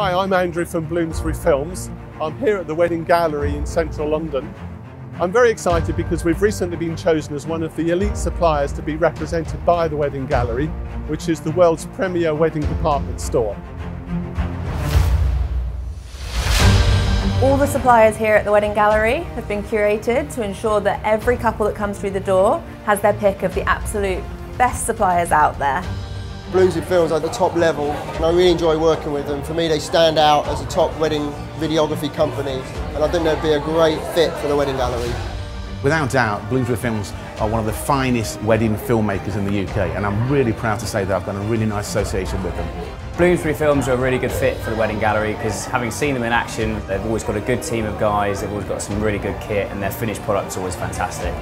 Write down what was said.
Hi, I'm Andrew from Bloomsbury Films. I'm here at the Wedding Gallery in central London. I'm very excited because we've recently been chosen as one of the elite suppliers to be represented by the Wedding Gallery, which is the world's premier wedding department store. All the suppliers here at the Wedding Gallery have been curated to ensure that every couple that comes through the door has their pick of the absolute best suppliers out there. Bloomsbury Films are at the top level and I really enjoy working with them. For me, they stand out as a top wedding videography company and I think they'd be a great fit for the Wedding Gallery. Without doubt, Bloomsbury Films are one of the finest wedding filmmakers in the UK and I'm really proud to say that I've done a really nice association with them. Bloomsbury Films are a really good fit for the Wedding Gallery because having seen them in action, they've always got a good team of guys, they've always got some really good kit and their finished product's always fantastic.